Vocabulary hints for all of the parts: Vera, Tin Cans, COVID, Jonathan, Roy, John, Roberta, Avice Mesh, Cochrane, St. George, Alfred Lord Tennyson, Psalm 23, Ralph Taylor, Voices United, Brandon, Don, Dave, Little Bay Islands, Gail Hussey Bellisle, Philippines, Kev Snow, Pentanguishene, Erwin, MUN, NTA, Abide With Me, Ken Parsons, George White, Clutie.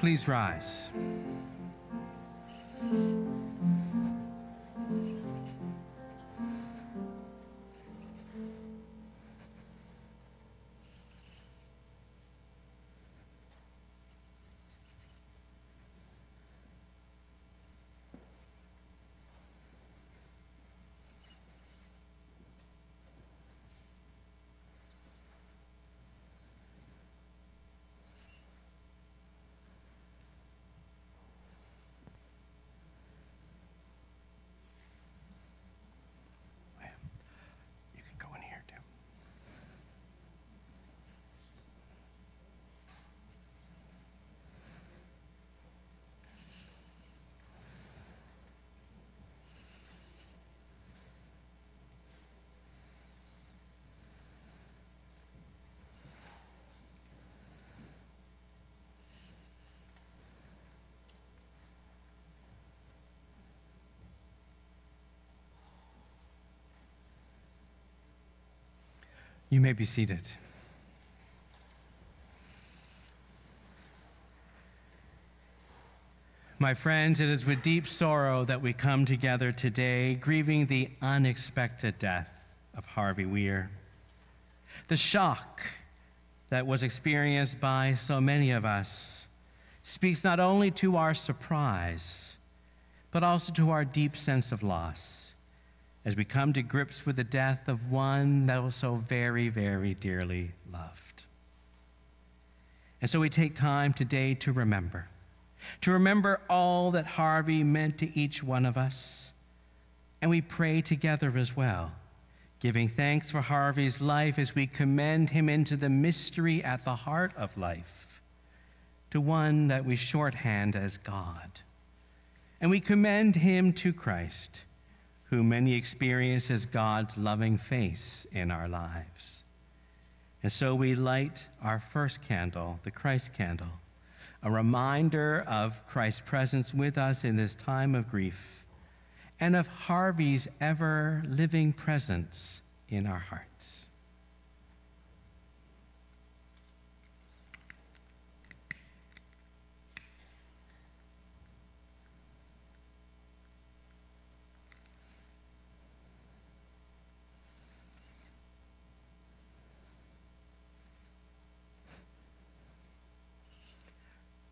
Please rise. You may be seated. My friends, it is with deep sorrow that we come together today, grieving the unexpected death of Harvey Weir. The shock that was experienced by so many of us speaks not only to our surprise, but also to our deep sense of loss, as we come to grips with the death of one that was so very, very dearly loved. And so we take time today to remember all that Harvey meant to each one of us. And we pray together as well, giving thanks for Harvey's life as we commend him into the mystery at the heart of life, to one that we shorthand as God. And we commend him to Christ, who many experience as God's loving face in our lives. And so we light our first candle, the Christ candle, a reminder of Christ's presence with us in this time of grief, and of Harvey's ever-living presence in our hearts.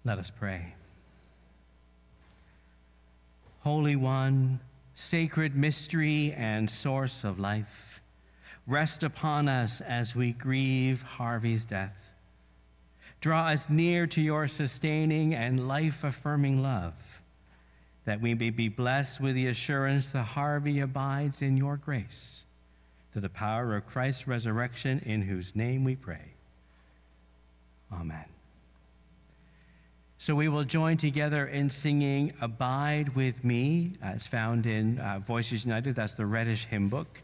Let us pray. Holy One, sacred mystery and source of life, rest upon us as we grieve Harvey's death. Draw us near to your sustaining and life-affirming love, that we may be blessed with the assurance that Harvey abides in your grace, through the power of Christ's resurrection, in whose name we pray. Amen. So we will join together in singing Abide With Me, as found in Voices United. That's the Reddish Hymn Book,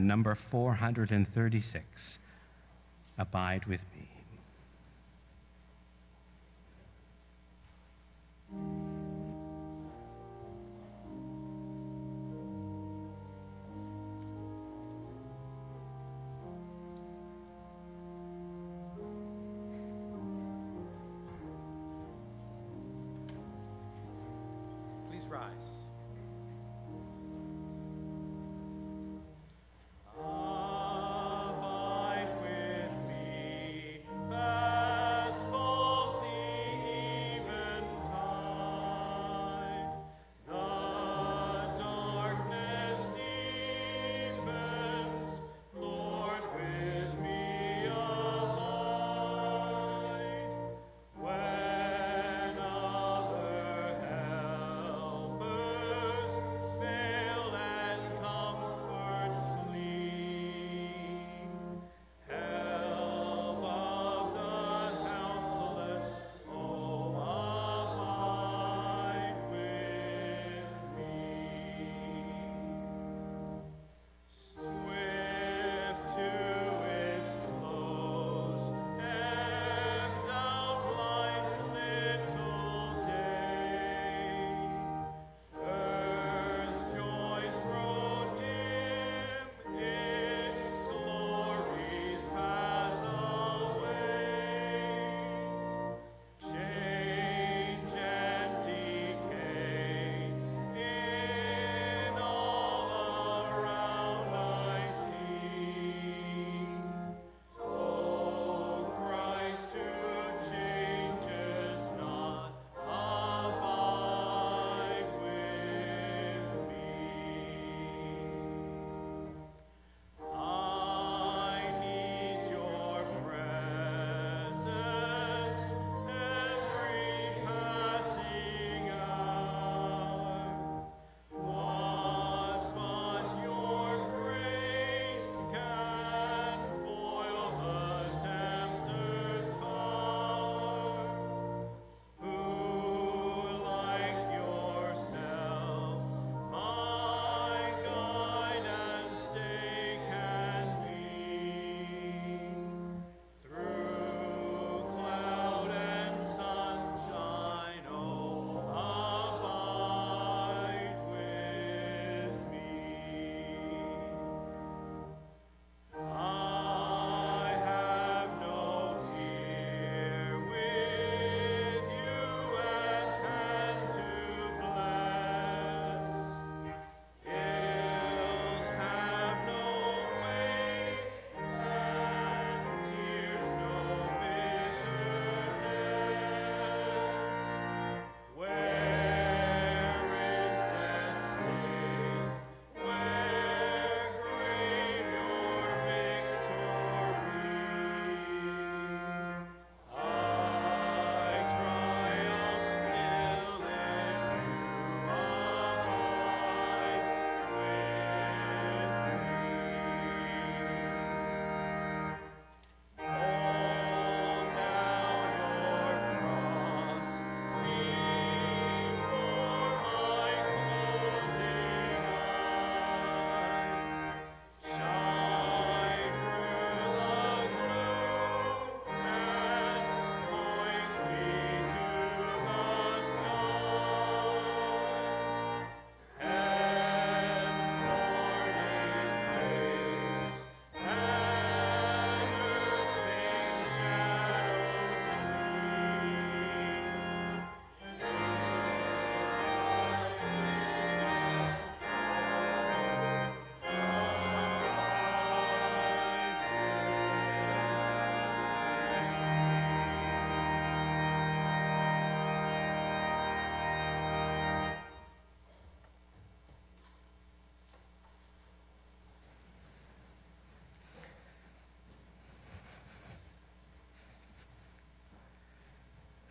number 436. Abide With Me.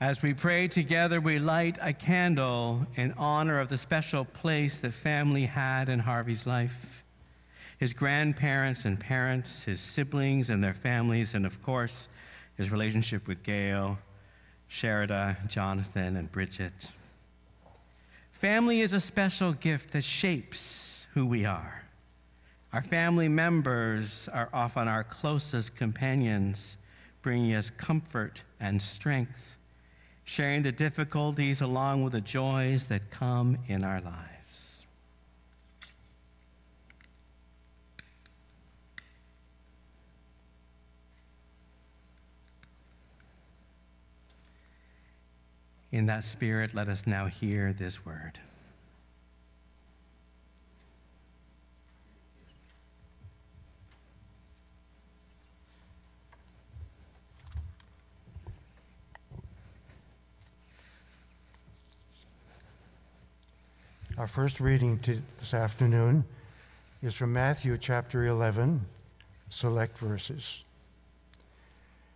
As we pray together, we light a candle in honor of the special place that family had in Harvey's life. His grandparents and parents, his siblings and their families, and of course, his relationship with Gail, Sharada, Jonathan, and Bridget. Family is a special gift that shapes who we are. Our family members are often our closest companions, bringing us comfort and strength, sharing the difficulties along with the joys that come in our lives. In that spirit, let us now hear this word. Our first reading this afternoon is from Matthew chapter 11, select verses.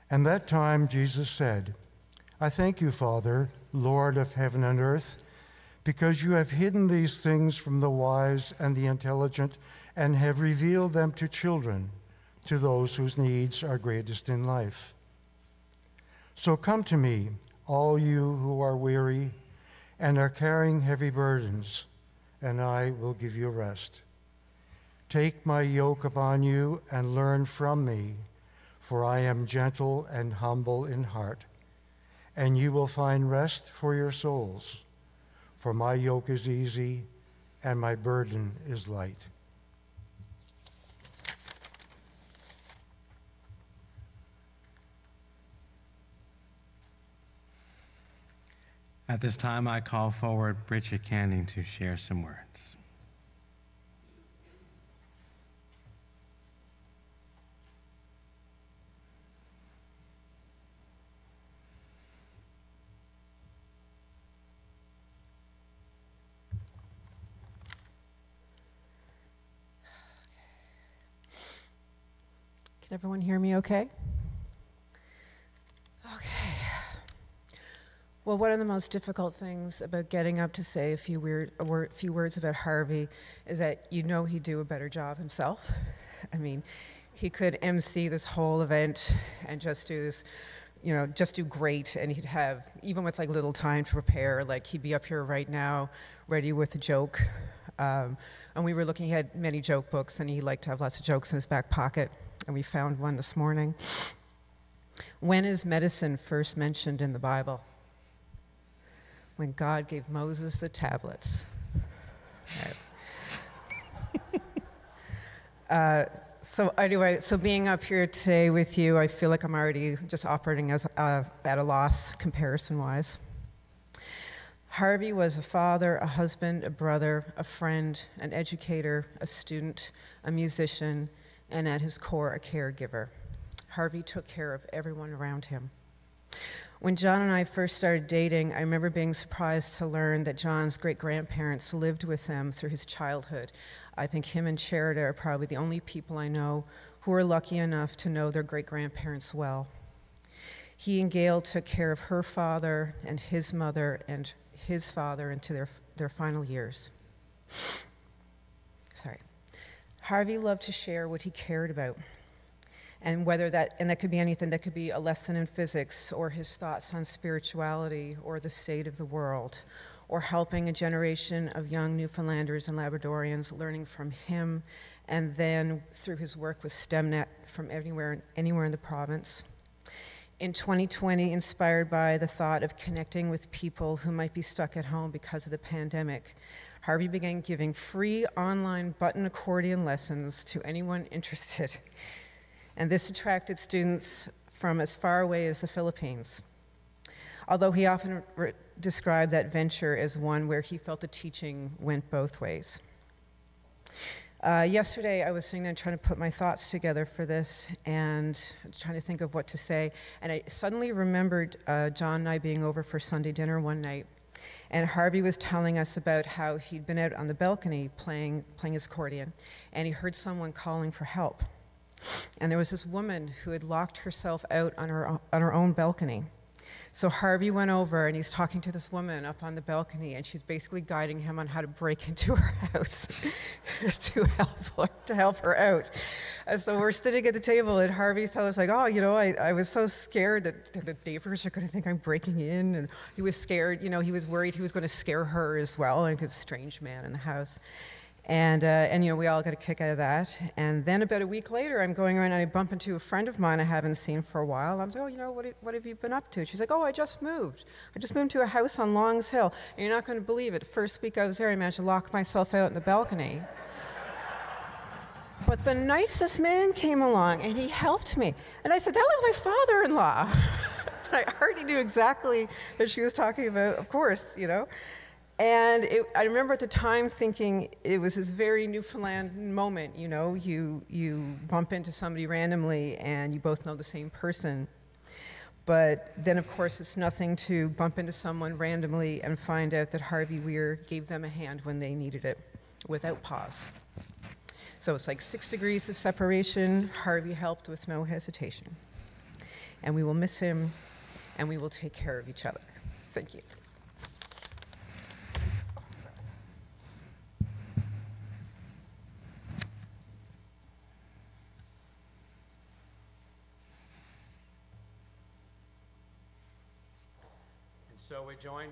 And that time Jesus said, I thank you, Father, Lord of heaven and earth, because you have hidden these things from the wise and the intelligent and have revealed them to children, to those whose needs are greatest in life. So come to me, all you who are weary and are carrying heavy burdens, and I will give you rest. Take my yoke upon you and learn from me, for I am gentle and humble in heart, and you will find rest for your souls, for my yoke is easy and my burden is light. At this time, I call forward Bridget Canning to share some words. Can everyone hear me okay? Well, one of the most difficult things about getting up to say a few words about Harvey is that he'd do a better job himself. I mean, he could MC this whole event and just do this, just do great, and he'd have, even with like little time to prepare, like he'd be up here right now, ready with a joke. And we were looking, he had many joke books, and he liked to have lots of jokes in his back pocket, and we found one this morning. When is medicine first mentioned in the Bible? When God gave Moses the tablets. Right. So anyway, so being up here today with you, I feel like I'm already just operating as, at a loss comparison-wise. Harvey was a father, a husband, a brother, a friend, an educator, a student, a musician, and at his core, a caregiver. Harvey took care of everyone around him. When John and I first started dating, I remember being surprised to learn that John's great-grandparents lived with them through his childhood. I think him and Sharada are probably the only people I know who are lucky enough to know their great-grandparents well. He and Gail took care of her father and his mother and his father into their final years. Sorry. Harvey loved to share what he cared about. And whether that, and that could be anything, that could be a lesson in physics, or his thoughts on spirituality, or the state of the world, or helping a generation of young Newfoundlanders and Labradorians learning from him, and then through his work with STEMnet from anywhere in the province. In 2020, inspired by the thought of connecting with people who might be stuck at home because of the pandemic, Harvey began giving free online button accordion lessons to anyone interested. And this attracted students from as far away as the Philippines. Although he often described that venture as one where he felt the teaching went both ways. Yesterday, I was sitting there trying to put my thoughts together for this and trying to think of what to say. And I suddenly remembered John and I being over for Sunday dinner one night. And Harvey was telling us about how he'd been out on the balcony playing his accordion, and he heard someone calling for help. And there was this woman who had locked herself out on her own balcony. So Harvey went over and he's talking to this woman up on the balcony, and she's basically guiding him on how to break into her house to help her out. And so we're sitting at the table and Harvey's telling us, like, oh, you know, I was so scared that the neighbors are going to think I'm breaking in. And he was scared, you know, he was worried he was going to scare her as well, like a strange man in the house. And you know, we all got a kick out of that. And then about a week later, I'm going around and I bump into a friend of mine I haven't seen for a while. I'm like, oh, you know, what have you been up to? She's like, oh, I just moved to a house on Long's Hill. And you're not going to believe it. The first week I was there, I managed to lock myself out on the balcony. But the nicest man came along and he helped me. And I said, that was my father-in-law. I already knew exactly what she was talking about, of course, you know. And I remember at the time thinking it was this very Newfoundland moment, you know, you bump into somebody randomly and you both know the same person. But then, of course, it's nothing to bump into someone randomly and find out that Harvey Weir gave them a hand when they needed it without pause. So it's like 6 degrees of separation. Harvey helped with no hesitation. And we will miss him, and we will take care of each other. Thank you. So we join.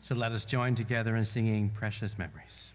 So let us join together in singing Precious Memories.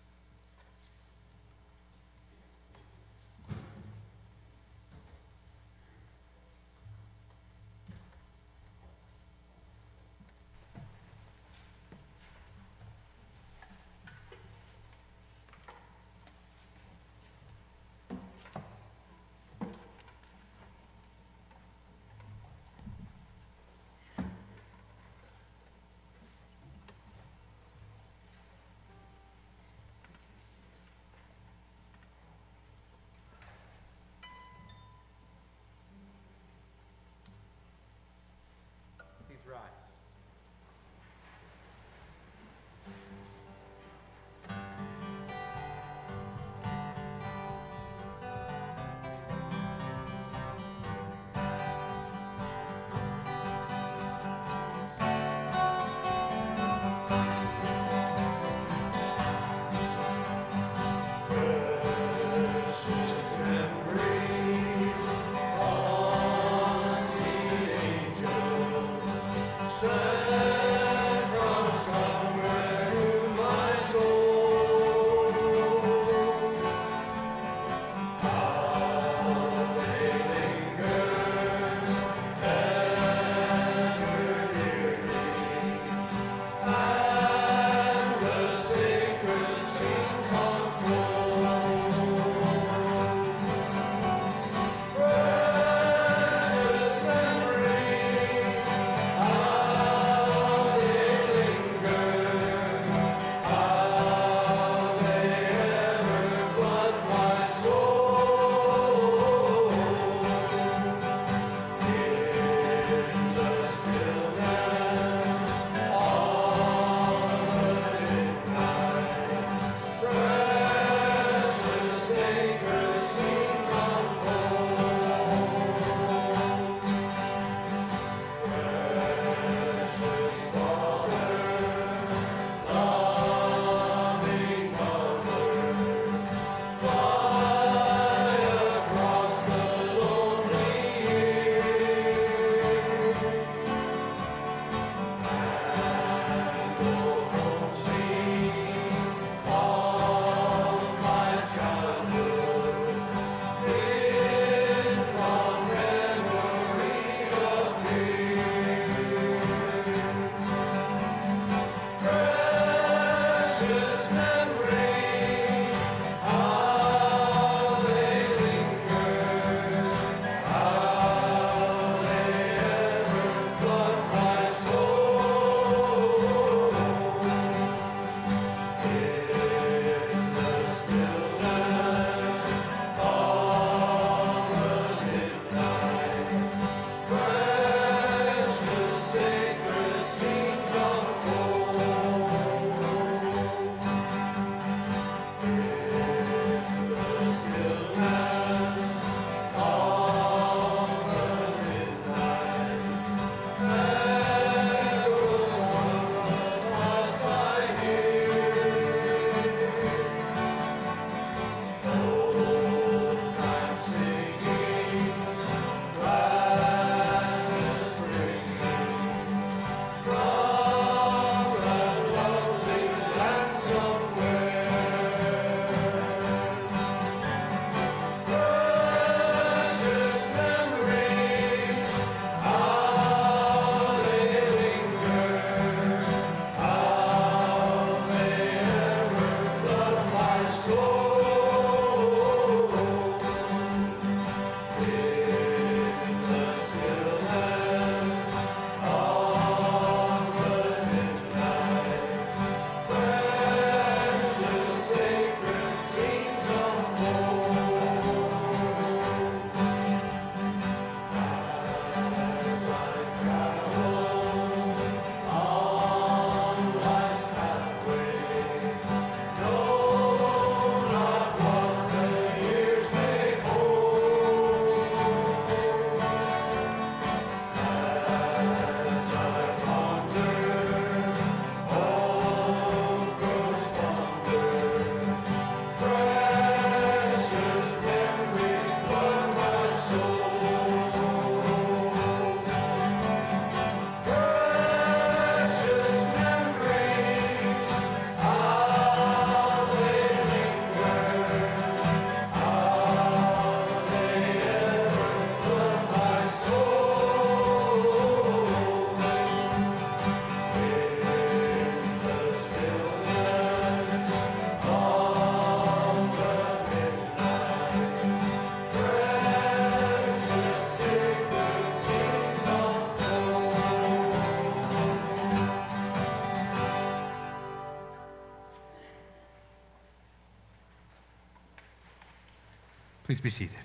Please be seated.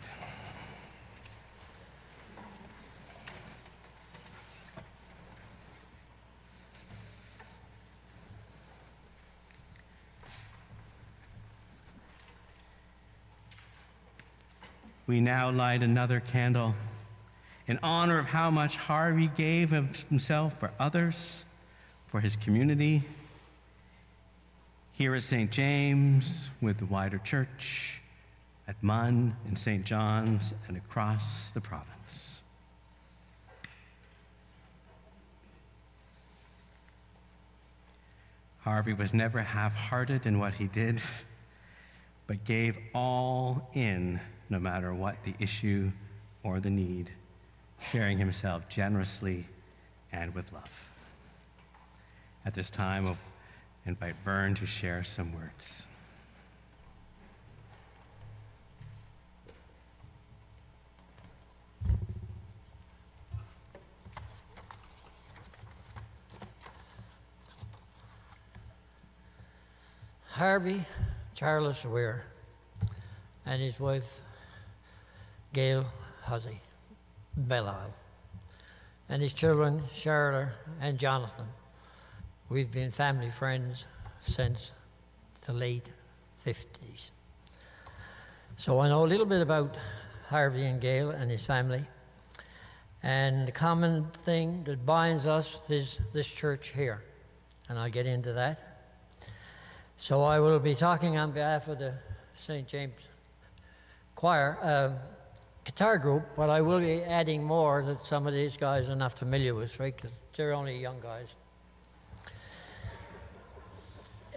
We now light another candle in honor of how much Harvey gave of himself for others, for his community, here at St. James, with the wider church, at MUN and St. John's, and across the province. Harvey was never half-hearted in what he did, but gave all in, no matter what the issue or the need, sharing himself generously and with love. At this time, I'll invite Vern to share some words. Harvey Charles Weir and his wife Gail Hussey Bellisle, and his children Charler and Jonathan. We've been family friends since the late 50s. So I know a little bit about Harvey and Gail and his family. And the common thing that binds us is this church here. And I'll get into that. So I will be talking on behalf of the St. James Choir guitar group, but I will be adding more that some of these guys are not familiar with, right? Because they're only young guys.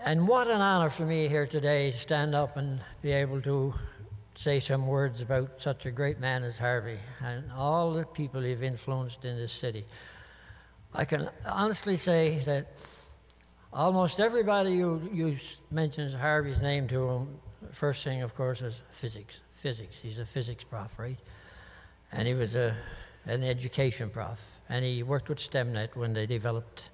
And what an honor for me here today to stand up and be able to say some words about such a great man as Harvey and all the people he's influenced in this city. I can honestly say that almost everybody who mentions Harvey's name to him, first thing, of course, is physics. Physics. He's a physics prof, right? And he was an education prof. And he worked with STEMnet when they developed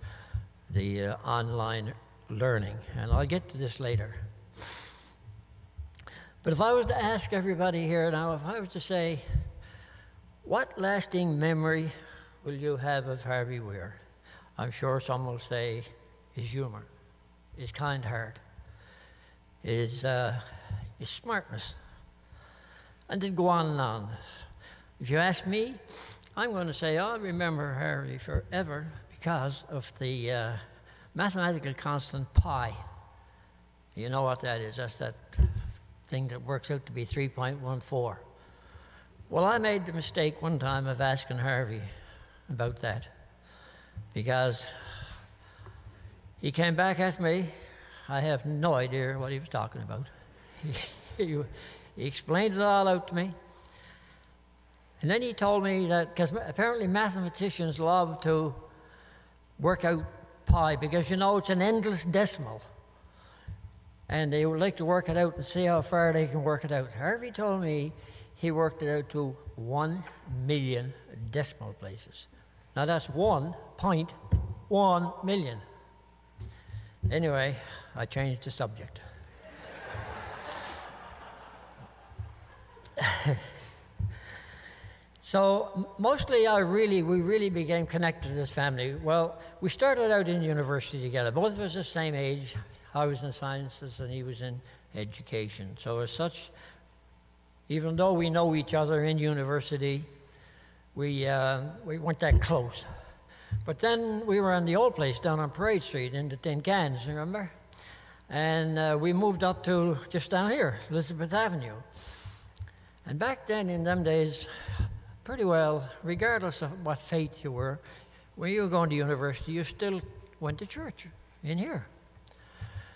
the online learning, and I'll get to this later. But if I was to ask everybody here now, if I was to say, what lasting memory will you have of Harvey Weir? I'm sure some will say his humor, his kind heart, his smartness, and then go on and on. If you ask me, I'm going to say I'll remember Harvey forever because of the mathematical constant pi. You know what that is. That's that thing that works out to be 3.14. Well, I made the mistake one time of asking Harvey about that, because he came back at me. I have no idea what he was talking about. He explained it all out to me. And then he told me that, because apparently mathematicians love to work out pi, because you know it's an endless decimal, and they would like to work it out and see how far they can work it out. Harvey told me he worked it out to 1 million decimal places. Now that's 1.1 million. Anyway, I changed the subject. So mostly we really became connected as family. Well, we started out in university together. Both of us the same age. I was in sciences and he was in education. So as such, even though we know each other in university, we weren't that close. But then we were in the old place down on Parade Street in the Tin Cans, remember? And we moved up to just down here, Elizabeth Avenue. And back then in them days, pretty well, regardless of what faith you were, when you were going to university, you still went to church in here.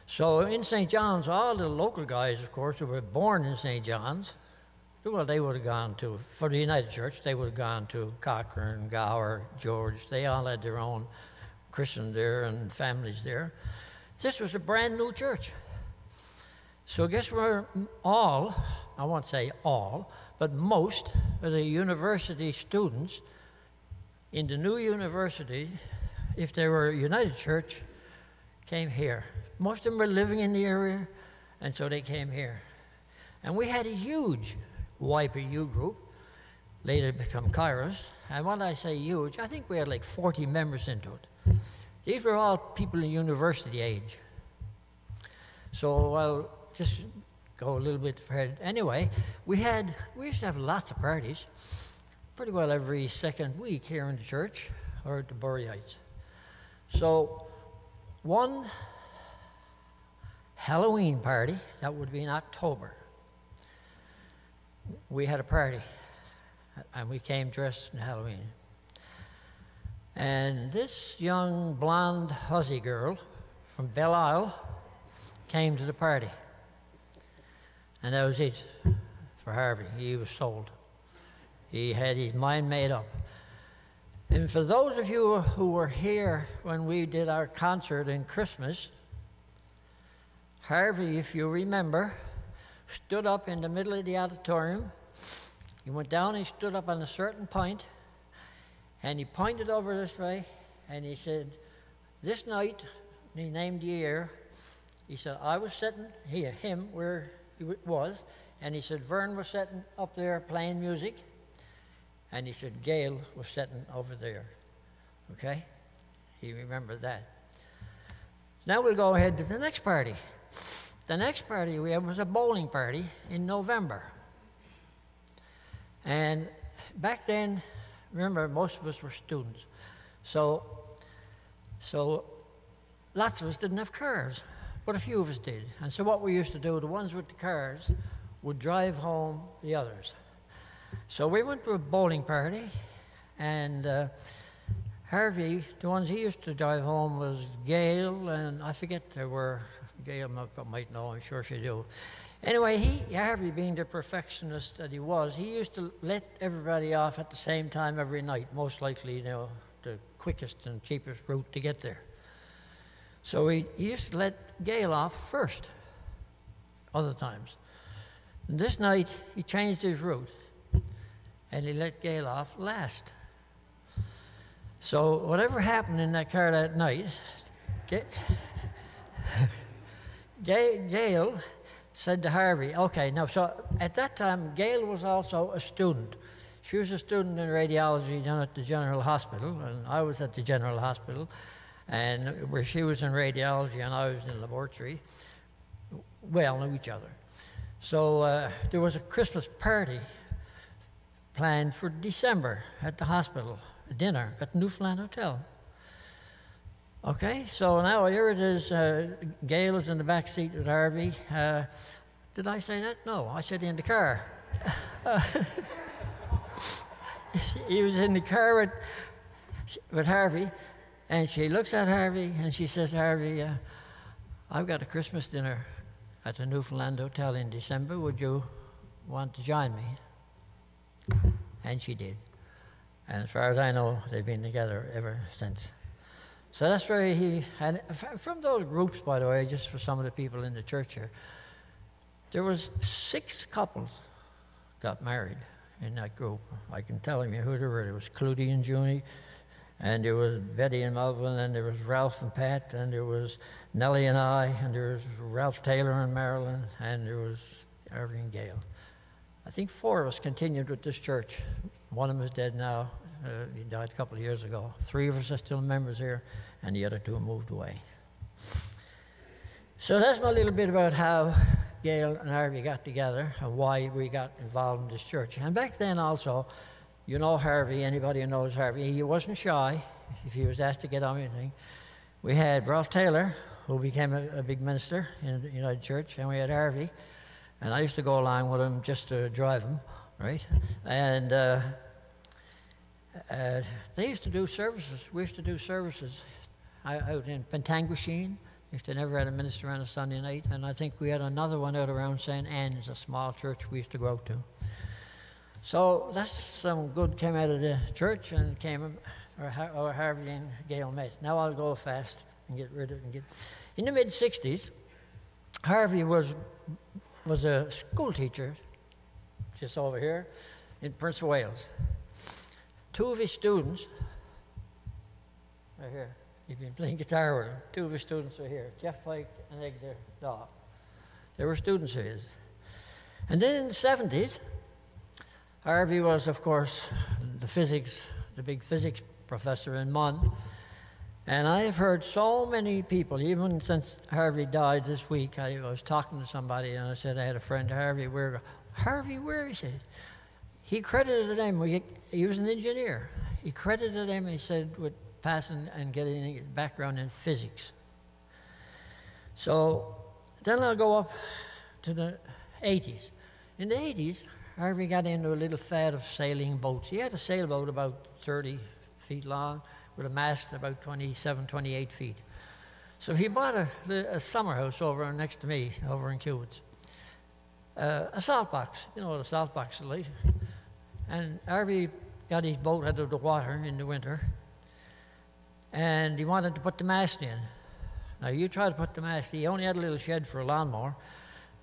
So in St. John's, all the local guys, of course, who were born in St. John's, well, they would have gone to, for the United Church, they would have gone to Cochrane, Gower, George. They all had their own christened there and families there. This was a brand new church. So guess where all, I won't say all, but most of the university students in the new university, if they were United Church, came here. Most of them were living in the area, and so they came here. And we had a huge YPU group, later become Kairos. And when I say huge, I think we had like 40 members into it. These were all people in university age. So I'll just go a little bit ahead. Anyway, we used to have lots of parties, pretty well every second week here in the church or at the Bury Heights. So one Halloween party, that would be in October, we had a party, and we came dressed in Halloween. And this young blonde Aussie girl from Bellisle came to the party. And that was it for Harvey. He was sold. He had his mind made up. And for those of you who were here when we did our concert in Christmas, Harvey, if you remember, stood up in the middle of the auditorium. He went down, he stood up on a certain point, and he pointed over this way, and he said, this night, and he named the year, he said, I was sitting here, him, where he was, and he said, Vern was sitting up there playing music, and he said, Gail was sitting over there, okay? He remembered that. Now we'll go ahead to the next party. The next party we had was a bowling party in November. And back then, remember, most of us were students. So lots of us didn't have cars, but a few of us did. And so what we used to do, the ones with the cars would drive home the others. So we went to a bowling party, and Harvey, the ones he used to drive home was Gail, and I forget there were, Gail might know, I'm sure she do. Anyway, Harvey, being the perfectionist that he was, he used to let everybody off at the same time every night, most likely, you know, the quickest and cheapest route to get there. So he used to let Gail off first, other times. And this night, he changed his route, and he let Gail off last. So whatever happened in that car that night, Gail said to Harvey, okay, now, so at that time, Gail was also a student. She was a student in radiology down at the General Hospital, and I was at the General Hospital, and where she was in radiology and I was in laboratory. We all knew each other. So there was a Christmas party planned for December at the hospital, a dinner at the Newfoundland Hotel. Okay, so now here it is, Gail is in the back seat with Harvey. Did I say that? No, I said in the car. He was in the car with Harvey, and she looks at Harvey, and she says, Harvey, I've got a Christmas dinner at the Newfoundland Hotel in December. Would you want to join me? And she did. And as far as I know, they've been together ever since. So that's where he had, from those groups, by the way, just for some of the people in the church here, there was 6 couples got married in that group. I can tell you who they were. There was Clutie and Junie, and there was Betty and Melvin, and there was Ralph and Pat, and there was Nellie and I, and there was Ralph Taylor and Marilyn, and there was Erwin and Gail. I think 4 of us continued with this church. One of them is dead now. He died a couple of years ago. 3 of us are still members here, and the other 2 moved away. So that's my little bit about how Gail and Harvey got together and why we got involved in this church. And back then also, you know Harvey, anybody who knows Harvey, he wasn't shy if he was asked to get on anything. We had Ralph Taylor, who became a big minister in the United Church, and we had Harvey. And I used to go along with him just to drive him, right? And they used to do services. We used to do services out in Pentanguishene. If they never had a minister on a Sunday night, and I think we had another one out around St. Anne's, a small church we used to go out to. So that's some good came out of the church, and came or Harvey and Gail met. Now I'll go fast and get rid of it. In the mid-'60s, Harvey was a school teacher just over here in Prince of Wales. 2 of his students are here. He'd been playing guitar with him. 2 of his students are here, Jeff Pike and Edgar Daw. They were students of his. And then in the 70s, Harvey was, of course, the big physics professor in MUN. And I have heard so many people, even since Harvey died this week, I was talking to somebody and I said I had a friend, Harvey Weir. Harvey Weir, he said. He credited him, he was an engineer. He credited him, he said, with passing and getting a background in physics. So then I'll go up to the 80s. In the 80s, Harvey got into a little fad of sailing boats. He had a sailboat about 30 feet long, with a mast about 27, 28 feet. So he bought a summer house over next to me, over in Cubits. A salt box, you know what a salt box is like. And Harvey got his boat out of the water in the winter, and he wanted to put the mast in. Now you try to put the mast, he only had a little shed for a lawnmower.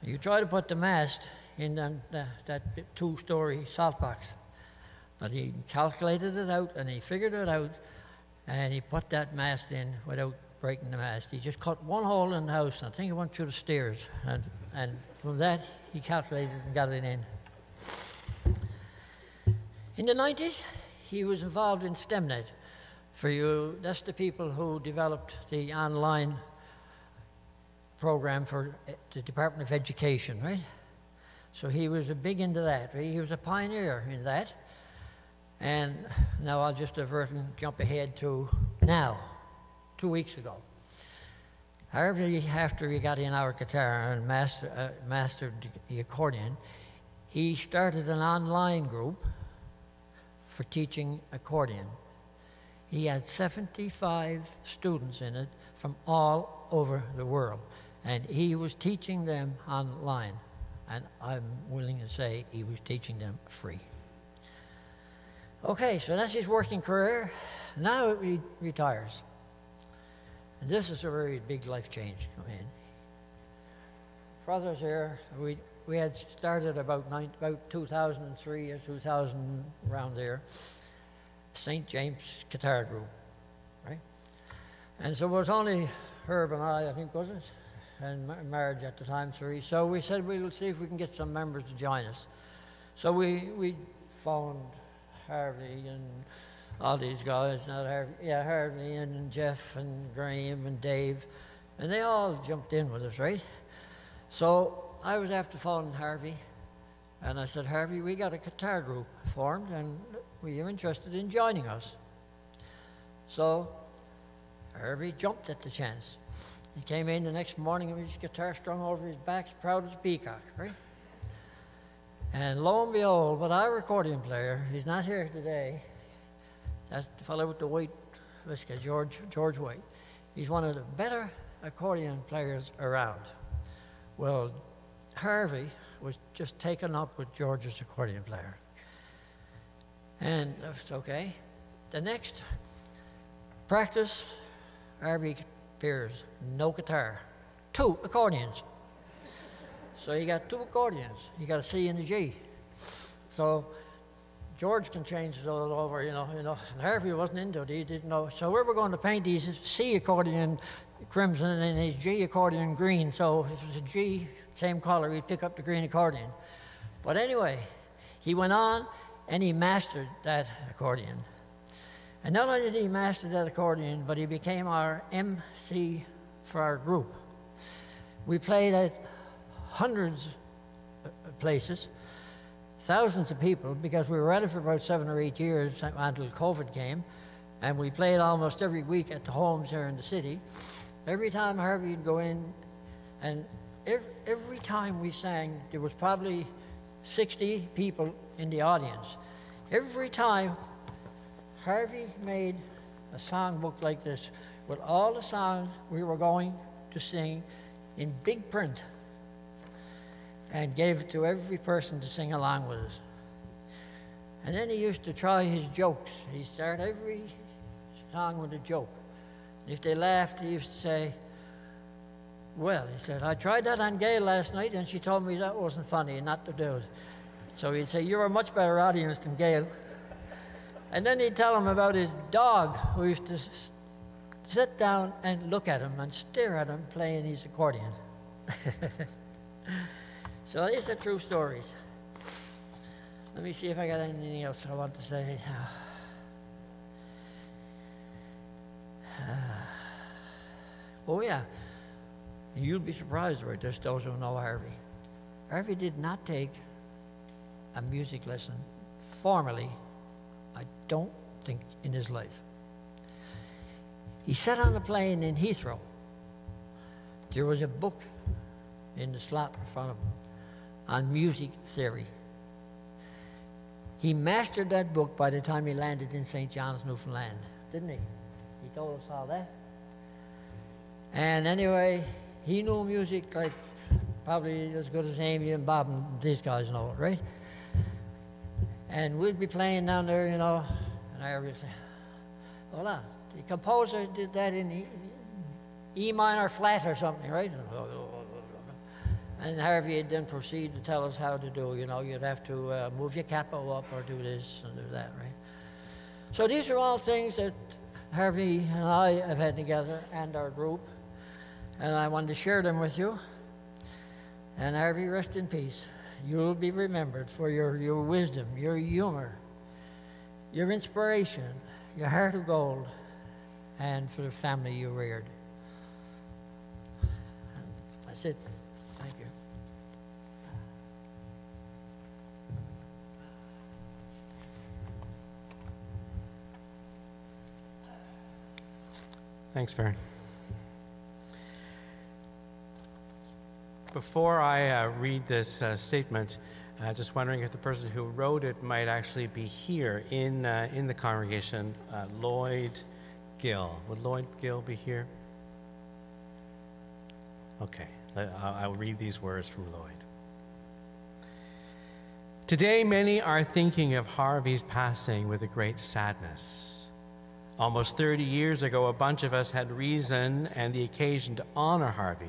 You try to put the mast in that two-story salt box. But he calculated it out, and he figured it out, and he put that mast in without breaking the mast. He just cut one hole in the house, and I think it went through the stairs. And from that, he calculated and got it in. In the 90s, he was involved in STEMnet. For you, that's the people who developed the online program for the Department of Education, right? So he was big into that. Right? He was a pioneer in that. And now I'll just divert and jump ahead to now, 2 weeks ago. Harvey, after he got in our guitar and mastered the accordion, he started an online group for teaching accordion. He had 75 students in it from all over the world, and he was teaching them online. And I'm willing to say he was teaching them free. Okay, so that's his working career. Now he retires. And this is a very big life change. I mean, brothers here, we had started about 2003 or 2000, around there, St. James Guitar Group, right? And so it was only Herb and I think, was it? And marriage at the time, three. So we said, we'll see if we can get some members to join us. So we phoned Harvey and all these guys, Harvey and Jeff and Graham and Dave, and they all jumped in with us, right? So I was after phoning Harvey, and I said, Harvey, we got a guitar group formed, and we are interested in joining us. So Harvey jumped at the chance. He came in the next morning with his guitar strung over his back, proud as a peacock, right? And lo and behold, but our accordion player, he's not here today, that's the fellow with the white whisker, George White. He's one of the better accordion players around. Well, Harvey was just taken up with George's accordion player. And it's okay. The next practice, Harvey appears, no guitar, two accordions. So you got two accordions. You got a C and a G. So George can change it all over, you know. And Harvey wasn't into it. He didn't know. So we were going to paint his C accordion crimson and his G accordion green. So if it was a G, same color, he'd pick up the green accordion. But anyway, he went on and he mastered that accordion. And not only did he master that accordion, but he became our MC for our group. We played at hundreds of places, thousands of people, because we were at it for about 7 or 8 years until COVID came, and we played almost every week at the homes here in the city. Every time Harvey would go in, and every time we sang, there was probably 60 people in the audience. Every time, Harvey made a songbook like this with all the songs we were going to sing in big print, and gave it to every person to sing along with us. And then he used to try his jokes. He'd start every song with a joke. And if they laughed, he used to say, well, he said, I tried that on Gail last night, and she told me that wasn't funny, and not to do it. So he'd say, you're a much better audience than Gail. And then he'd tell him about his dog, who used to sit down and look at him and stare at him playing his accordion. So these are true stories. Let me see if I got anything else I want to say. Oh yeah, you'll be surprised about this, those who know Harvey. Harvey did not take a music lesson formally, I don't think, in his life. He sat on a plane in Heathrow. There was a book in the slot in front of him on music theory. He mastered that book by the time he landed in St. John's, Newfoundland, didn't he? He told us all that. And anyway, he knew music like probably as good as Amy and Bob and these guys know it, right? And we'd be playing down there, you know, and I would say, hola. The composer did that in E minor flat or something, right? And Harvey would then proceed to tell us how to do, you know, you'd have to move your capo up or do this and do that, right? So these are all things that Harvey and I have had together and our group, and I wanted to share them with you. And Harvey, rest in peace. You'll be remembered for your wisdom, your humor, your inspiration, your heart of gold, and for the family you reared. That's it. Thank you. Thanks, Vern. Before I read this statement, just wondering if the person who wrote it might actually be here in the congregation, Lloyd Gill. Would Lloyd Gill be here? Okay, I'll read these words from Lloyd. Today, many are thinking of Harvey's passing with a great sadness. Almost 30 years ago, a bunch of us had reason and the occasion to honor Harvey.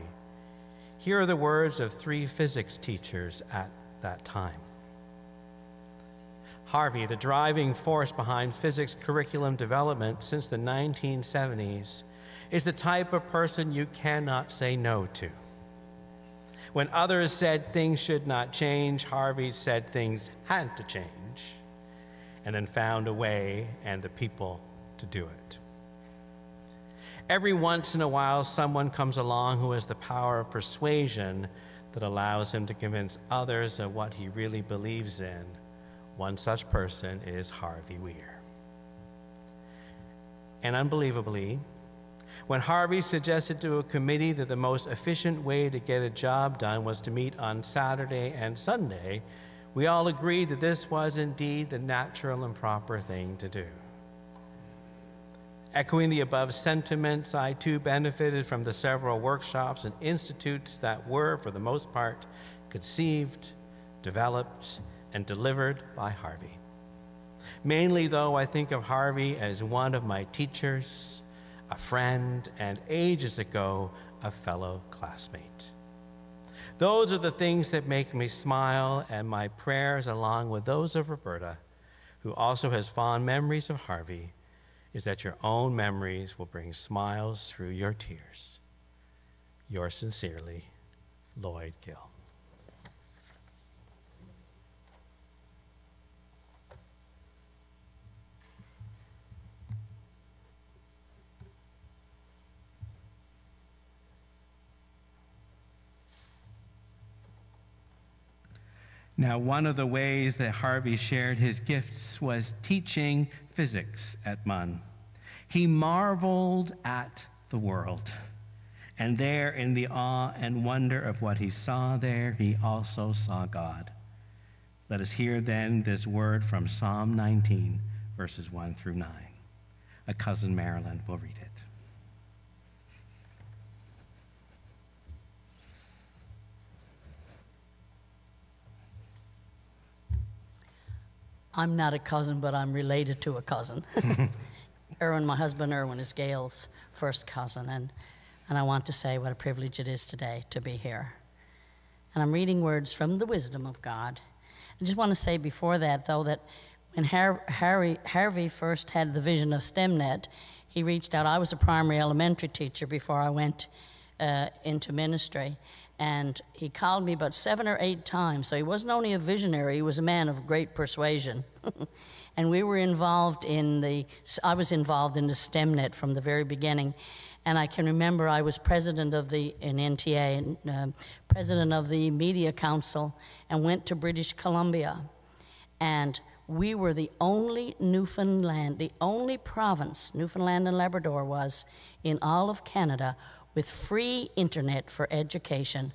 Here are the words of three physics teachers at that time. Harvey, the driving force behind physics curriculum development since the 1970s, is the type of person you cannot say no to. When others said things should not change, Harvey said things had to change, and then found a way and the people to do it. Every once in a while, someone comes along who has the power of persuasion that allows him to convince others of what he really believes in. One such person is Harvey Weir. And unbelievably, when Harvey suggested to a committee that the most efficient way to get a job done was to meet on Saturday and Sunday, we all agreed that this was indeed the natural and proper thing to do. Echoing the above sentiments, I too benefited from the several workshops and institutes that were, for the most part, conceived, developed, and delivered by Harvey. Mainly, though, I think of Harvey as one of my teachers, a friend, and ages ago, a fellow classmate. Those are the things that make me smile, and my prayers, along with those of Roberta, who also has fond memories of Harvey, is that your own memories will bring smiles through your tears. Yours sincerely, Lloyd Gill. Now, one of the ways that Harvey shared his gifts was teaching physics at MUN. He marveled at the world. And there, in the awe and wonder of what he saw there, he also saw God. Let us hear then this word from Psalm 19, verses 1 through 9. A cousin, Marilyn, will read it. I'm not a cousin, but I'm related to a cousin. Erwin, my husband Erwin, is Gail's first cousin, and I want to say what a privilege it is today to be here. And I'm reading words from the wisdom of God. I just want to say before that, though, that when Harvey first had the vision of STEMnet, he reached out. I was a primary elementary teacher before I went into ministry. And he called me about 7 or 8 times. So he wasn't only a visionary, he was a man of great persuasion. And we were involved in the, I was involved in the STEMnet from the very beginning. And I can remember I was president of the, in NTA, president of the Media Council, and went to British Columbia. And we were the only Newfoundland, the only province, Newfoundland and Labrador was, in all of Canada, with free internet for education,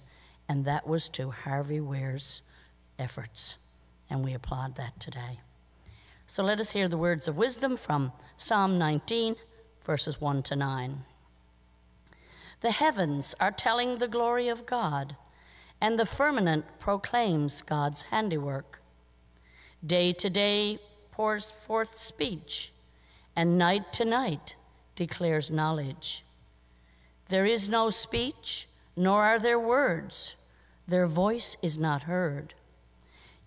and that was to Harvey Weir's efforts. And we applaud that today. So let us hear the words of wisdom from Psalm 19, verses 1 to 9. The heavens are telling the glory of God, and the firmament proclaims God's handiwork. Day to day pours forth speech, and night to night declares knowledge. There is no speech, nor are there words. Their voice is not heard.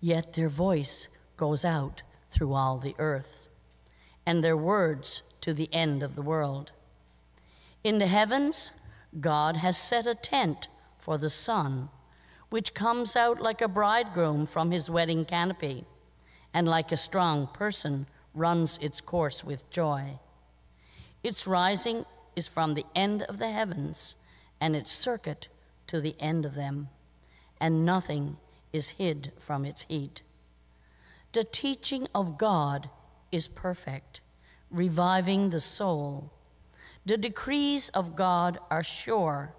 Yet their voice goes out through all the earth, and their words to the end of the world. In the heavens, God has set a tent for the sun, which comes out like a bridegroom from his wedding canopy, and like a strong person runs its course with joy. Its rising is from the end of the heavens, and its circuit to the end of them, and nothing is hid from its heat. The teaching of God is perfect, reviving the soul. The decrees of God are sure,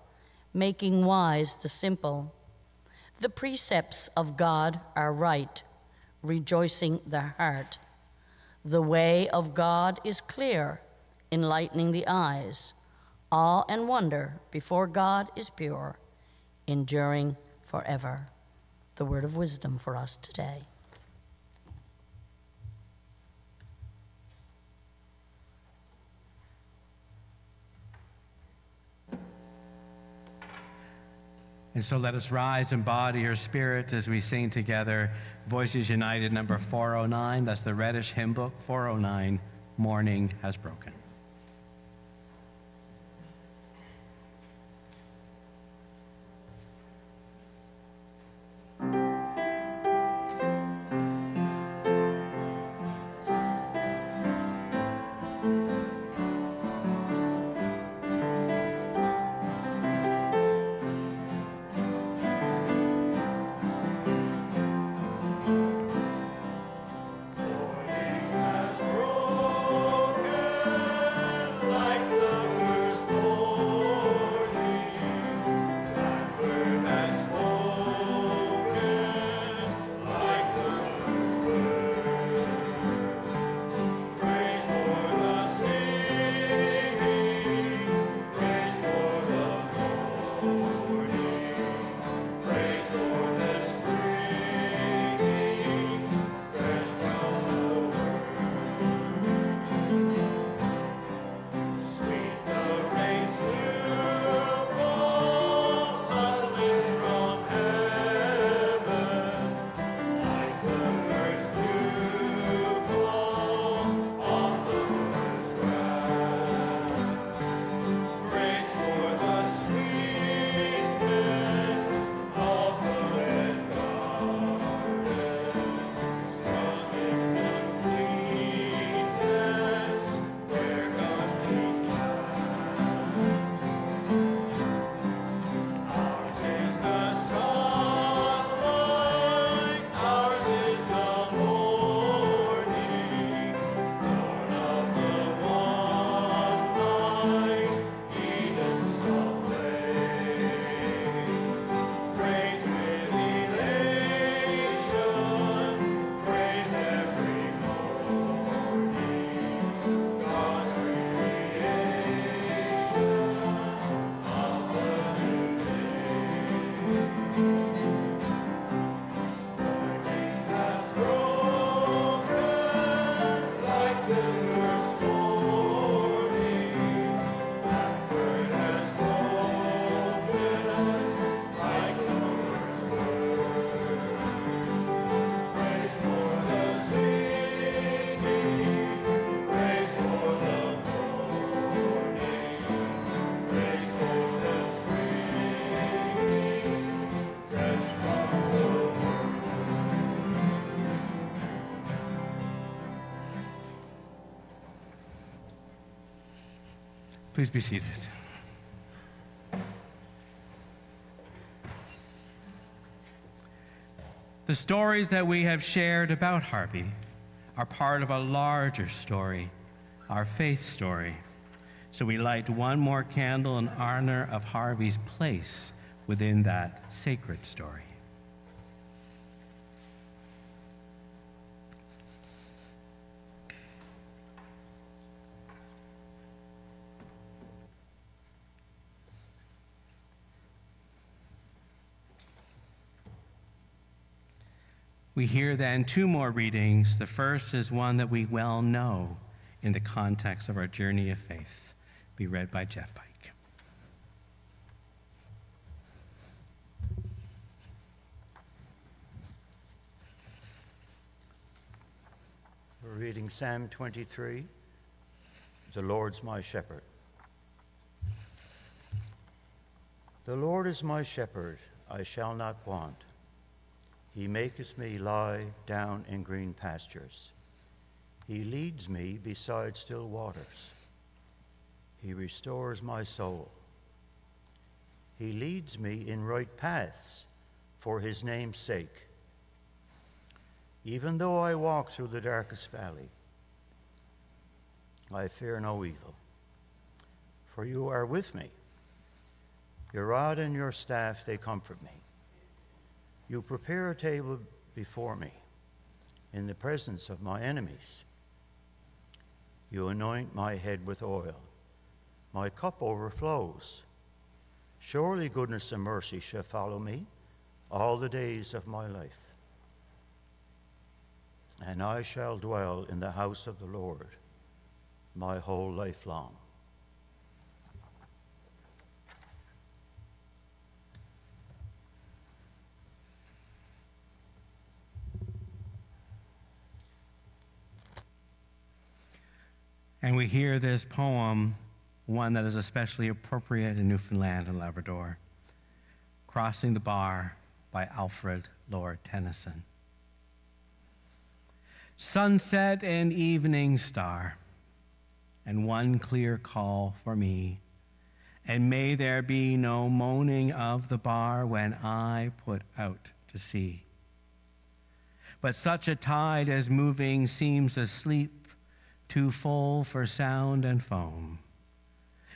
making wise the simple. The precepts of God are right, rejoicing the heart. The way of God is clear, enlightening the eyes. Awe and wonder before God is pure, enduring forever. The word of wisdom for us today. And so let us rise in body or spirit as we sing together Voices United, number 409. That's the Reddish Hymn Book, 409, Morning Has Broken. Please be seated. The stories that we have shared about Harvey are part of a larger story, our faith story. So we light one more candle in honor of Harvey's place within that sacred story. We hear then two more readings. The first is one that we well know in the context of our journey of faith, be read by Jeff Pike. We're reading Psalm 23, "The Lord's my shepherd." The Lord is my shepherd, I shall not want. He maketh me lie down in green pastures. He leads me beside still waters. He restores my soul. He leads me in right paths for his name's sake. Even though I walk through the darkest valley, I fear no evil, for you are with me. Your rod and your staff, they comfort me. You prepare a table before me in the presence of my enemies. You anoint my head with oil. My cup overflows. Surely goodness and mercy shall follow me all the days of my life. And I shall dwell in the house of the Lord my whole life long. And we hear this poem, one that is especially appropriate in Newfoundland and Labrador, "Crossing the Bar" by Alfred Lord Tennyson. Sunset and evening star, and one clear call for me, and may there be no moaning of the bar when I put out to sea. But such a tide as moving seems asleep, too full for sound and foam,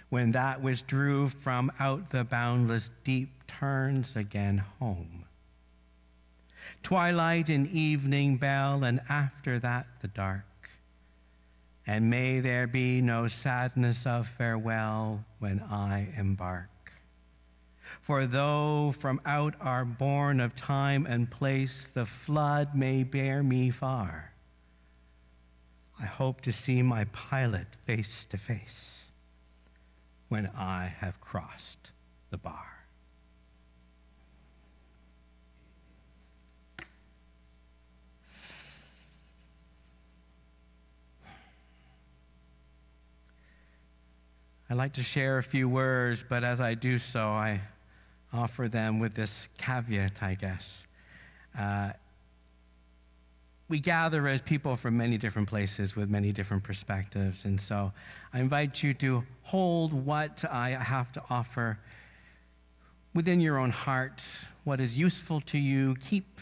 when that which drew from out the boundless deep turns again home. Twilight and evening bell, and after that the dark, and may there be no sadness of farewell when I embark. For though from out our bourne of time and place the flood may bear me far, I hope to see my pilot face to face when I have crossed the bar. I'd like to share a few words, but as I do so, I offer them with this caveat, I guess. We gather as people from many different places with many different perspectives, and so I invite you to hold what I have to offer within your own heart. What is useful to you, keep.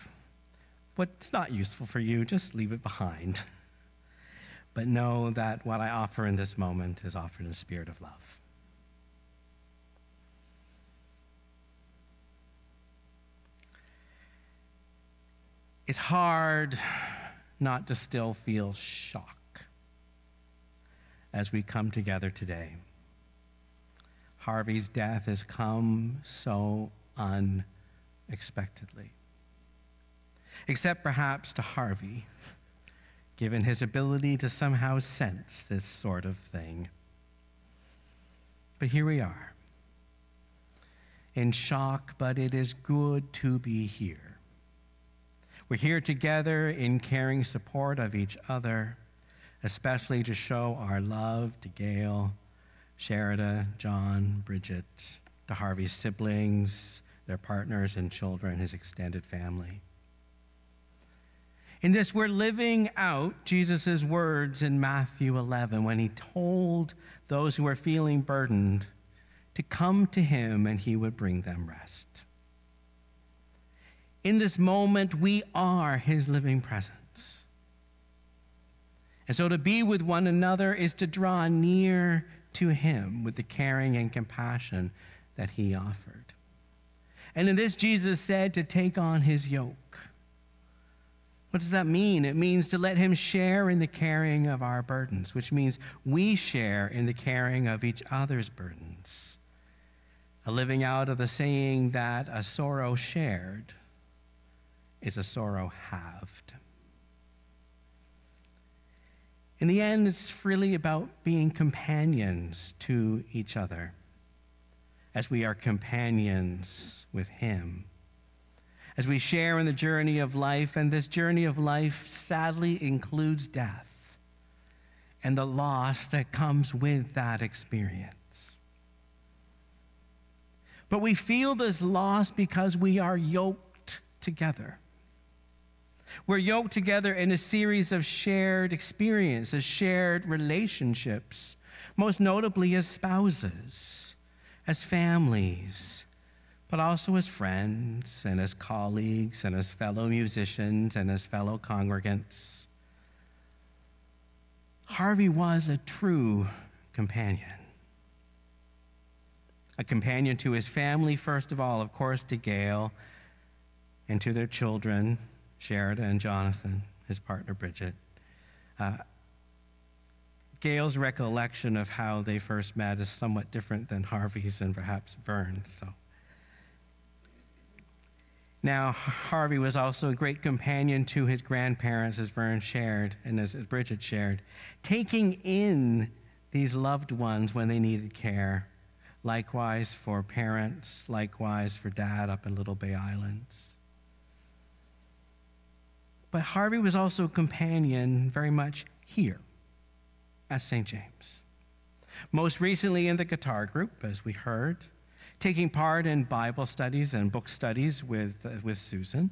What's not useful for you, just leave it behind. But know that what I offer in this moment is offered in a spirit of love. It's hard not to still feel shock as we come together today. Harvey's death has come so unexpectedly, except perhaps to Harvey, given his ability to somehow sense this sort of thing. But here we are, in shock, but it is good to be here. We're here together in caring support of each other, especially to show our love to Gail, Sharada, John, Bridget, to Harvey's siblings, their partners and children, his extended family. In this, we're living out Jesus' words in Matthew 11 when he told those who are feeling burdened to come to him and he would bring them rest. In this moment, we are his living presence. And so to be with one another is to draw near to him with the caring and compassion that he offered. And in this, Jesus said to take on his yoke. What does that mean? It means to let him share in the carrying of our burdens, which means we share in the carrying of each other's burdens. A living out of the saying that a sorrow shared is a sorrow halved. In the end, it's really about being companions to each other, as we are companions with him. As we share in the journey of life, and this journey of life sadly includes death and the loss that comes with that experience. But we feel this loss because we are yoked together. We're yoked together in a series of shared experiences, shared relationships, most notably as spouses, as families, but also as friends and as colleagues and as fellow musicians and as fellow congregants. Harvey was a true companion. A companion to his family, first of all, of course, to Gail and to their children, Sharada and Jonathan, his partner Bridget. Gail's recollection of how they first met is somewhat different than Harvey's and perhaps Vern's, so. Now, Harvey was also a great companion to his grandparents, as Vern shared and as Bridget shared, taking in these loved ones when they needed care, likewise for parents, likewise for Dad up in Little Bay Islands. But Harvey was also a companion very much here at St. James. Most recently in the guitar group, as we heard, taking part in Bible studies and book studies with Susan.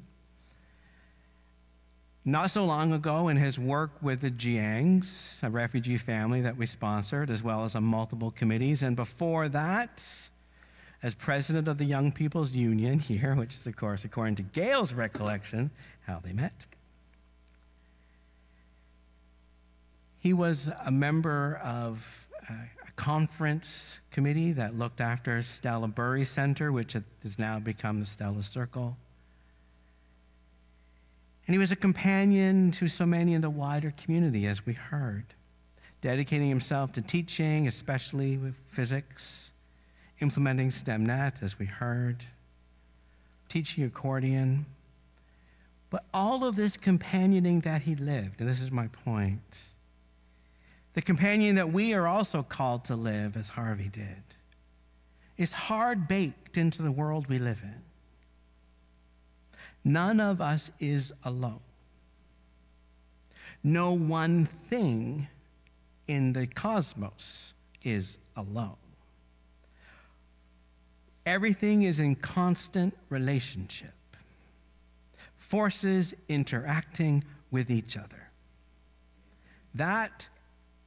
Not so long ago in his work with the Giangs, a refugee family that we sponsored, as well as on multiple committees. And before that, as president of the Young People's Union here, which is, of course, according to Gail's recollection, how they met. He was a member of conference committee that looked after Stella Burry Center, which has now become the Stella Circle. And he was a companion to so many in the wider community, as we heard, dedicating himself to teaching, especially with physics, implementing STEMnet, as we heard, teaching accordion. But all of this companioning that he lived, and this is my point, the companion that we are also called to live, as Harvey did, is hard baked into the world we live in. None of us is alone. No one thing in the cosmos is alone. Everything is in constant relationship, forces interacting with each other. That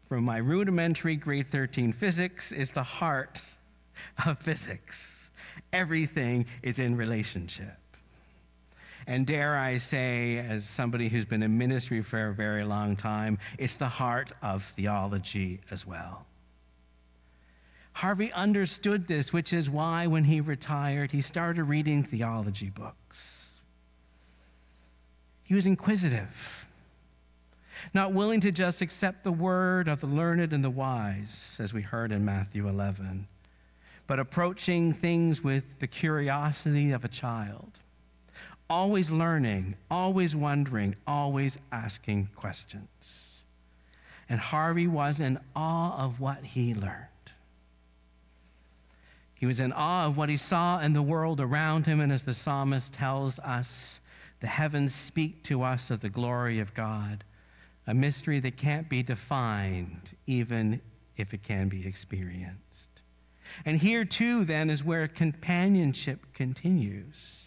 from my rudimentary grade 13 physics is the heart of physics. Everything is in relationship. And dare I say, as somebody who's been in ministry for a very long time, it's the heart of theology as well. Harvey understood this, which is why when he retired, he started reading theology books. He was inquisitive, not willing to just accept the word of the learned and the wise, as we heard in Matthew 11, but approaching things with the curiosity of a child, always learning, always wondering, always asking questions. And Harvey was in awe of what he learned. He was in awe of what he saw in the world around him, and as the psalmist tells us, the heavens speak to us of the glory of God, a mystery that can't be defined, even if it can be experienced. And here, too, then, is where companionship continues.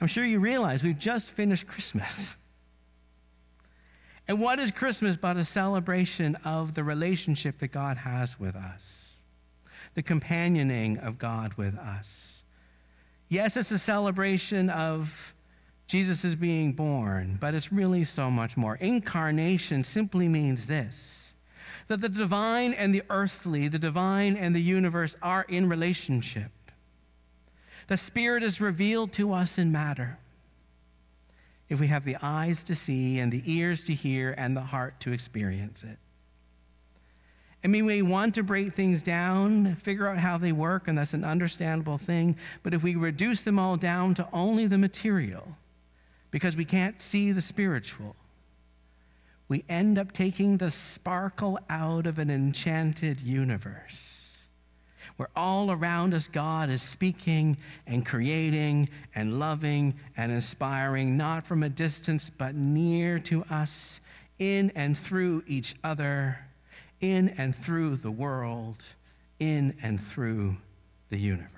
I'm sure you realize we've just finished Christmas. And what is Christmas but a celebration of the relationship that God has with us, the companioning of God with us? Yes, it's a celebration of Jesus is being born, but it's really so much more. Incarnation simply means this, that the divine and the earthly, the divine and the universe are in relationship. The Spirit is revealed to us in matter, if we have the eyes to see and the ears to hear and the heart to experience it. I mean, we want to break things down, figure out how they work, and that's an understandable thing, but if we reduce them all down to only the material, because we can't see the spiritual, we end up taking the sparkle out of an enchanted universe, where all around us God is speaking and creating and loving and inspiring, not from a distance, but near to us, in and through each other, in and through the world, in and through the universe.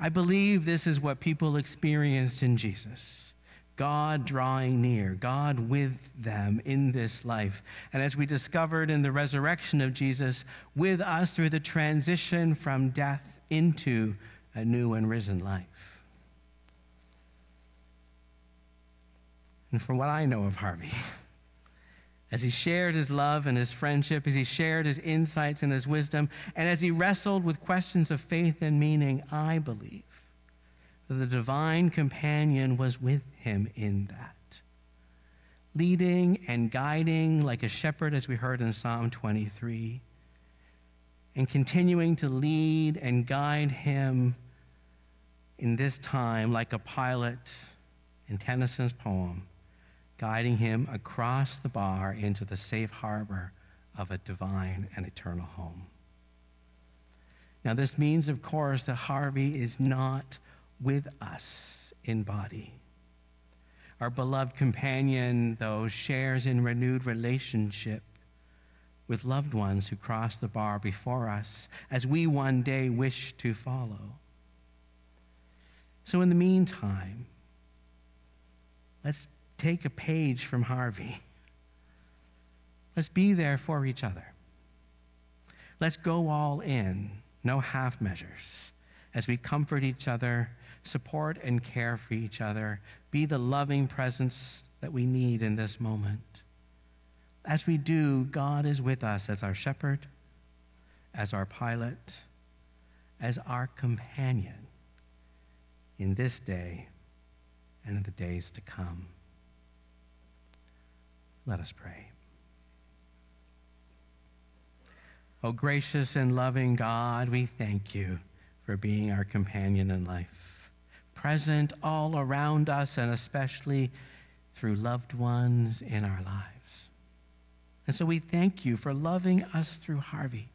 I believe this is what people experienced in Jesus, God drawing near, God with them in this life. And as we discovered in the resurrection of Jesus, with us through the transition from death into a new and risen life. And from what I know of Harvey, as he shared his love and his friendship, as he shared his insights and his wisdom, and as he wrestled with questions of faith and meaning, I believe that the divine companion was with him in that, leading and guiding like a shepherd, as we heard in Psalm 23, and continuing to lead and guide him in this time like a pilot in Tennyson's poem, guiding him across the bar into the safe harbor of a divine and eternal home. Now, this means, of course, that Harvey is not with us in body. Our beloved companion, though, shares in renewed relationship with loved ones who cross the bar before us, as we one day wish to follow. So in the meantime, let's take a page from Harvey. Let's be there for each other. Let's go all in, no half measures, as we comfort each other, support and care for each other, be the loving presence that we need in this moment. As we do, God is with us as our shepherd, as our pilot, as our companion in this day and in the days to come. Let us pray. O gracious and loving God, we thank you for being our companion in life, present all around us and especially through loved ones in our lives. And so we thank you for loving us through Harvey,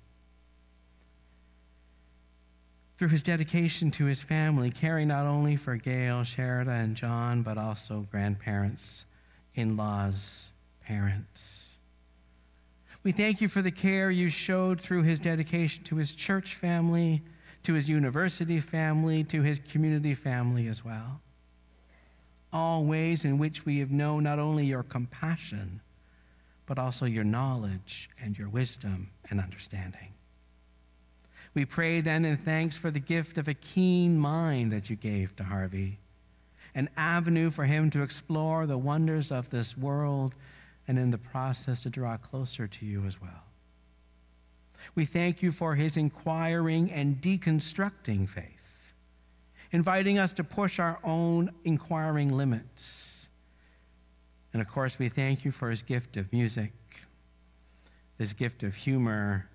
through his dedication to his family, caring not only for Gail, Sharada, and John, but also grandparents, in-laws, parents. We thank you for the care you showed through his dedication to his church family, to his university family, to his community family as well. All ways in which we have known not only your compassion, but also your knowledge and your wisdom and understanding. We pray then in thanks for the gift of a keen mind that you gave to Harvey, an avenue for him to explore the wonders of this world and in the process to draw closer to you as well. We thank you for his inquiring and deconstructing faith, inviting us to push our own inquiring limits. And of course, we thank you for his gift of music, his gift of humor,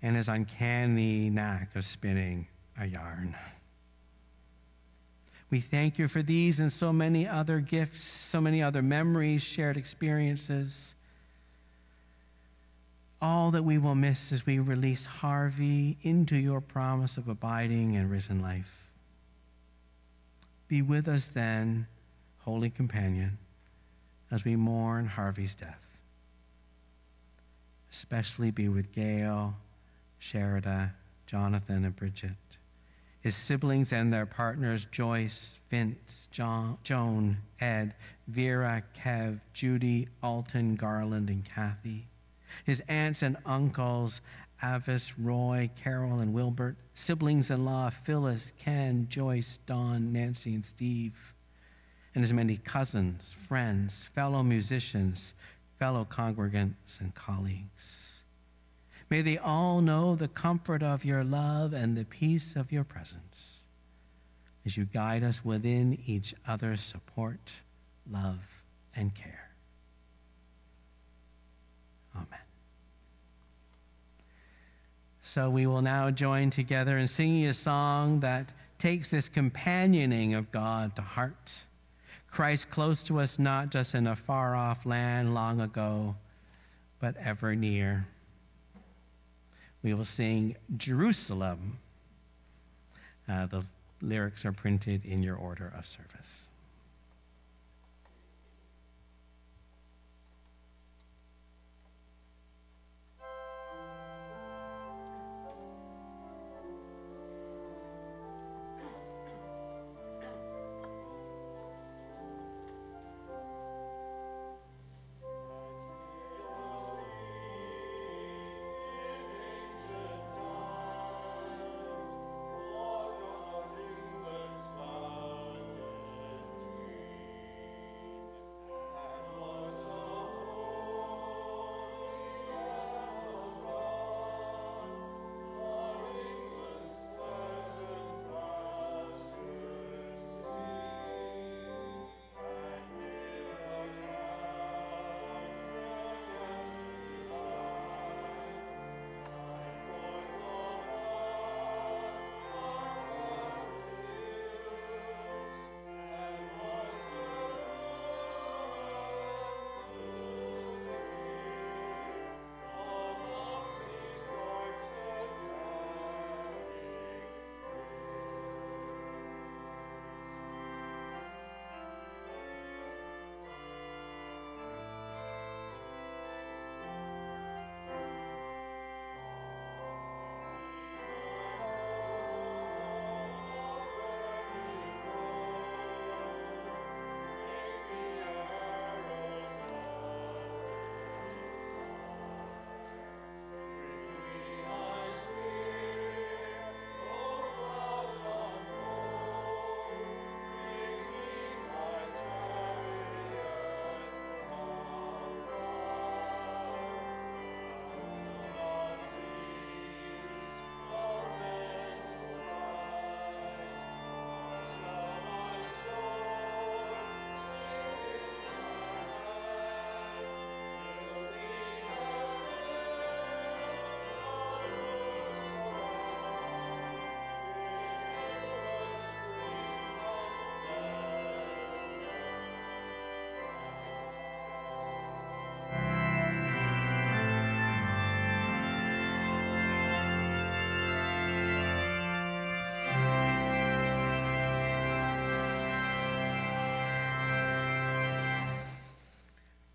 and his uncanny knack of spinning a yarn. We thank you for these and so many other gifts, so many other memories, shared experiences. All that we will miss as we release Harvey into your promise of abiding and risen life. Be with us then, Holy Companion, as we mourn Harvey's death. Especially be with Gail, Sharada, Jonathan, and Bridget, his siblings and their partners, Joyce, Vince, Joan, Ed, Vera, Kev, Judy, Alton, Garland, and Kathy. His aunts and uncles, Avis, Roy, Carol, and Wilbert. Siblings-in-law, Phyllis, Ken, Joyce, Don, Nancy, and Steve. And his many cousins, friends, fellow musicians, fellow congregants, and colleagues. May they all know the comfort of your love and the peace of your presence as you guide us within each other's support, love, and care. Amen. So we will now join together in singing a song that takes this companioning of God to heart. Christ close to us, not just in a far-off land long ago, but ever near. We will sing Jerusalem. The lyrics are printed in your order of service.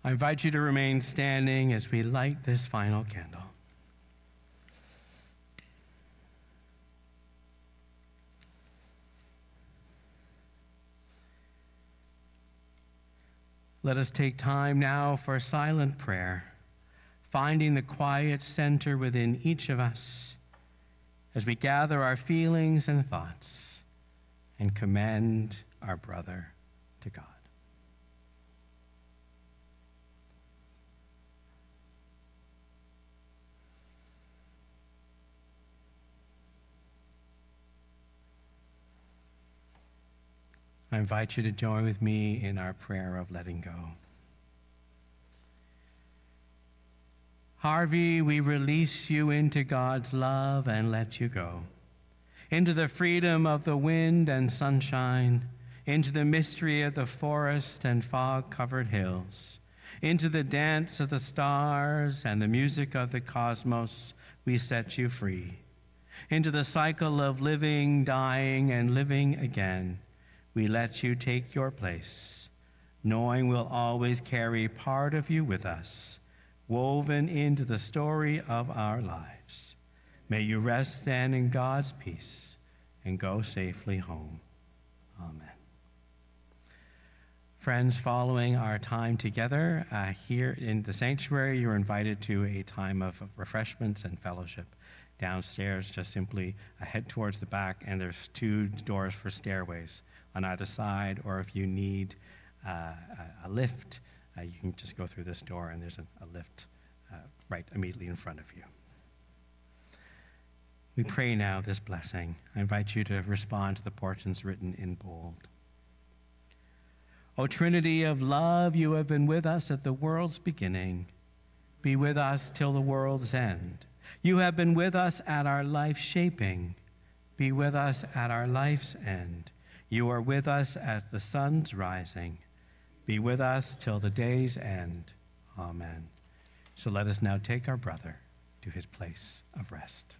I invite you to remain standing as we light this final candle. Let us take time now for silent prayer, finding the quiet center within each of us as we gather our feelings and thoughts and commend our brother to God. I invite you to join with me in our prayer of letting go. Harvey, we release you into God's love and let you go, into the freedom of the wind and sunshine, into the mystery of the forest and fog-covered hills, into the dance of the stars and the music of the cosmos, we set you free, into the cycle of living, dying, and living again. We let you take your place, knowing we'll always carry part of you with us, woven into the story of our lives. May you rest then in God's peace and go safely home. Amen. Friends, following our time together here in the sanctuary, you're invited to a time of refreshments and fellowship. Downstairs, just simply head towards the back, and there's two doors for stairways on either side, or if you need a lift, you can just go through this door, and there's a lift right immediately in front of you. We pray now this blessing. I invite you to respond to the portions written in bold. O Trinity of love, you have been with us at the world's beginning. Be with us till the world's end. You have been with us at our life shaping. Be with us at our life's end. You are with us at the sun's rising. Be with us till the day's end. Amen. So let us now take our brother to his place of rest.